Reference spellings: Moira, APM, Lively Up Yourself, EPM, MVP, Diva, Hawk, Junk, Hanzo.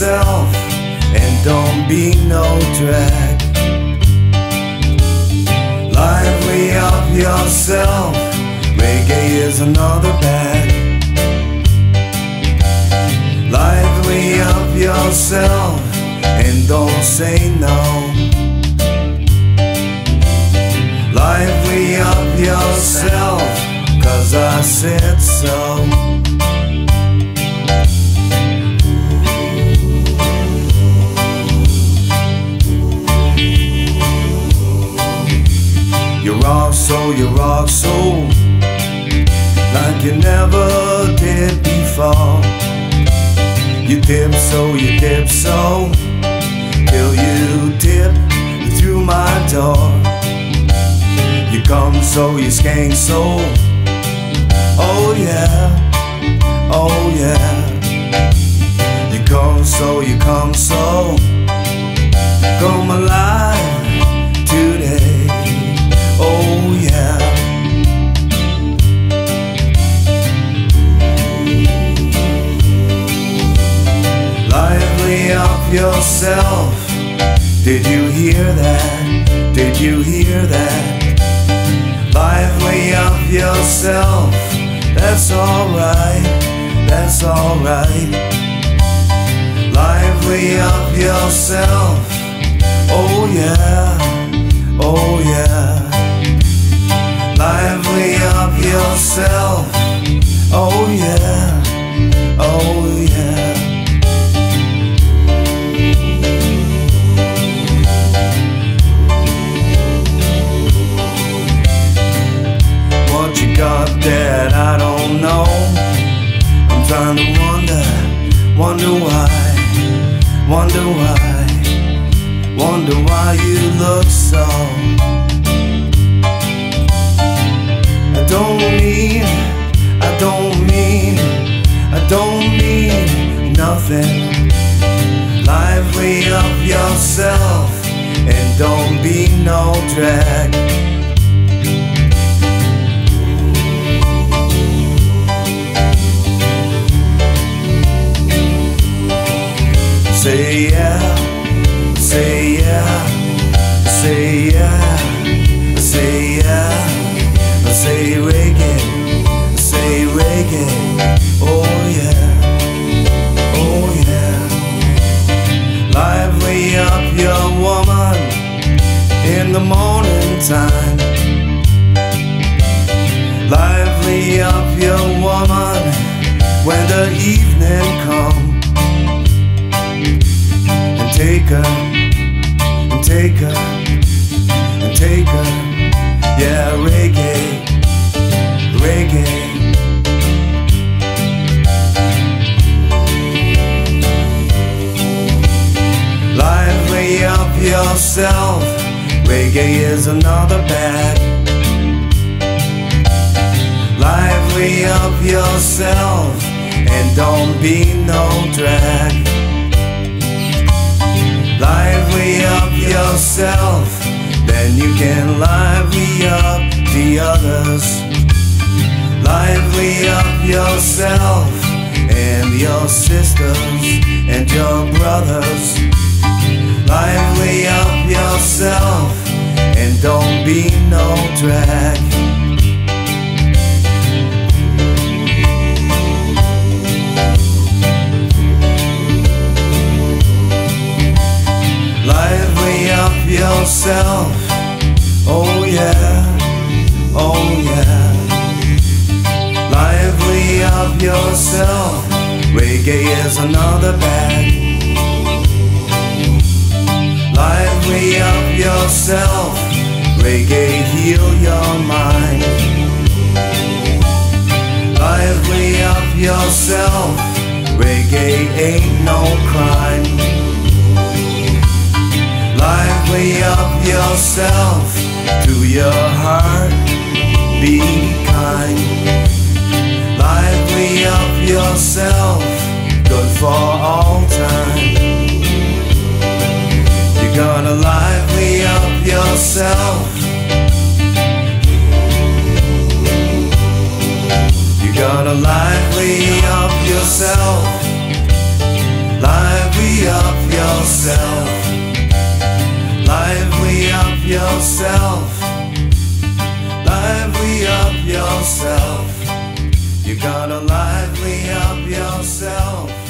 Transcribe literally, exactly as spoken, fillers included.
yourself and don't be no drag. Lively up yourself, reggae is another bag. Lively up yourself and don't say no. Lively up yourself, 'cause I said so. So you rock so like you never did before. You dip so, you dip so, till you dip through my door. You come so, you skank so, oh yeah, oh yeah. You come so, you come so, come alive today. Oh yeah. Lively up yourself. Did you hear that? Did you hear that? Lively up yourself. That's alright, that's alright. Lively up yourself. Oh yeah, oh yeah. Lively up yourself, oh yeah, oh yeah. What you got that I don't know? I'm trying to wonder, wonder why, wonder why, wonder why you look so. I don't mean, I don't mean, I don't mean nothing. Lively up yourself and don't be no drag. Say yeah, say yeah, say yeah, say yeah. Say reggae, say reggae, oh yeah, oh yeah. Lively up your woman in the morning time. Lively up your woman when the evening comes. And take her, and take her, and take her, yeah, reggae. Reggae. Lively up yourself. Reggae is another bag. Lively up yourself and don't be no drag. Lively up yourself, then you can lively up the others. Lively up yourself and your sisters and your brothers. Lively up yourself and don't be no drag. Lively up yourself, oh yeah, oh yeah. Lively up yourself, reggae is another bag. Lively up yourself, reggae heal your mind. Lively up yourself, reggae ain't no crime. Lively up yourself, to your heart be kind. Lively up yourself, good for all time. You're gonna lively up yourself. You're gonna lively up yourself. Lively yourself. Lively up yourself. Lively up yourself. You gotta lively up yourself.